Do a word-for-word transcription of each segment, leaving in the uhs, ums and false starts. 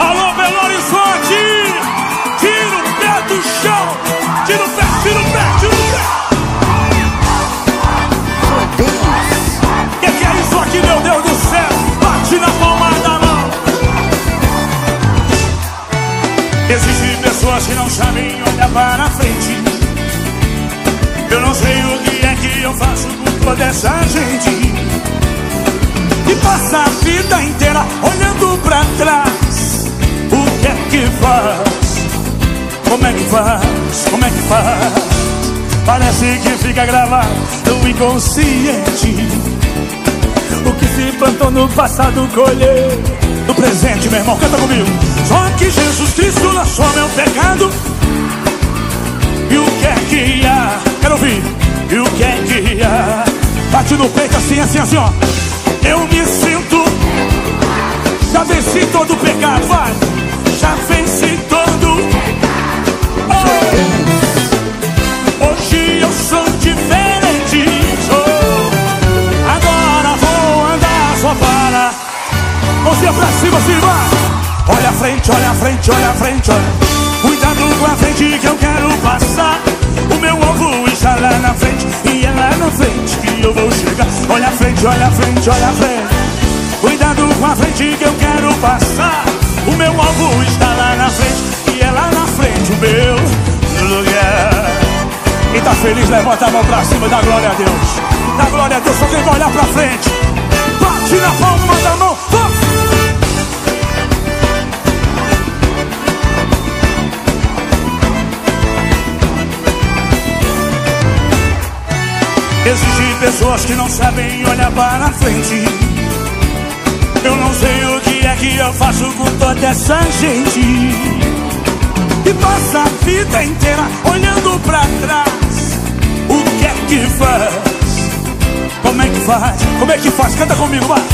Alô, Belori, tira, tira o pé do chão, tira o pé, tira o pé, tira o pé. O que, que é isso aqui, meu Deus do céu? Bate na palmada, não. Existem pessoas que não sabem olhar para a frente. Eu não sei o que é que eu faço por toda essa gente que passa a vida inteira olhando pra trás. O que é que faz? Como é que faz? Como é que faz? Parece que fica gravado no inconsciente. O que se plantou no passado colheu no presente, meu irmão, canta comigo. Só que Jesus Cristo lançou meu pecado. E o que é que há? Quero ouvir. E o que é que há? Bate no peito assim, assim, assim, ó. Eu me sinto, já venci todo o pecado, vai. Já venci todo. Oh. Hoje eu sou diferente. Oh. Agora vou andar só para. Você pra cima, se vai. Olha a frente, olha a frente, olha a frente, olha. Cuidado com a frente que eu quero passar. O meu alvo está lá na frente, e é lá na frente que eu vou chegar. Olha a frente, olha a frente, olha a frente. Cuidado com a frente que eu quero passar. O meu alvo está lá na frente, e é lá na frente o meu lugar. Quem tá feliz, levanta a mão pra cima, dá glória a Deus. Dá glória a Deus, só quem vai olhar pra frente. Bate na palma da mão, vamos! Existem pessoas que não sabem olhar para frente. Eu não sei o que é que eu faço com toda essa gente e passa a vida inteira olhando pra trás. O que é que faz? Como é que faz? Como é que faz? Canta comigo, vai.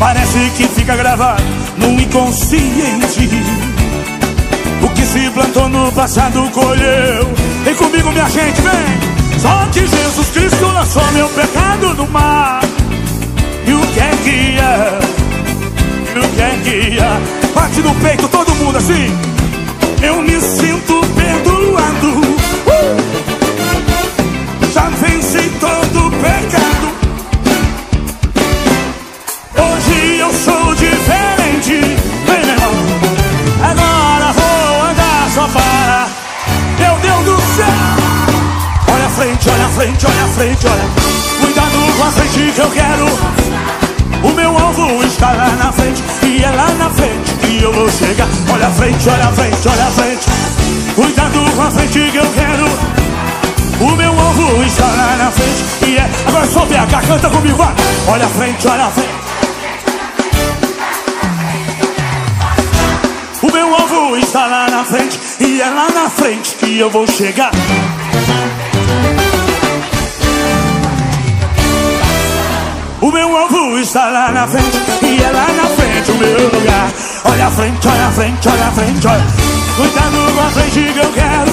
Parece que fica gravado no inconsciente. O que se plantou no passado colheu. Vem comigo, minha gente, vem. Só que Jesus Cristo lançou meu pecado no mar. E o que é que é? E o que é que é? Bate no peito todo mundo assim. Eu me sinto perdoado. uh! Já venci todo o pecado. Hoje eu sou diferente. Vem, meu irmão. Agora vou andar só para. Meu Deus do céu. Olha a frente, olha a frente, olha a frente, olha. Cuidado com a frente que eu quero. O meu alvo está lá na frente, e é lá na frente que eu vou chegar. Olha a frente, olha a frente, olha a frente. Cuidado com a frente que eu quero. O meu alvo está lá na frente, e é... Agora é só B H, canta comigo, vai. Olha a frente, olha a frente. O meu alvo está lá na frente, e é lá na frente que eu vou chegar. O meu alvo está lá na frente, e é lá na frente o meu lugar. Olha a frente, olha a frente, olha a frente, olha. Cuidado com a frente que eu quero.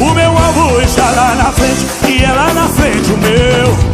O meu alvo está lá na frente, e é lá na frente o meu.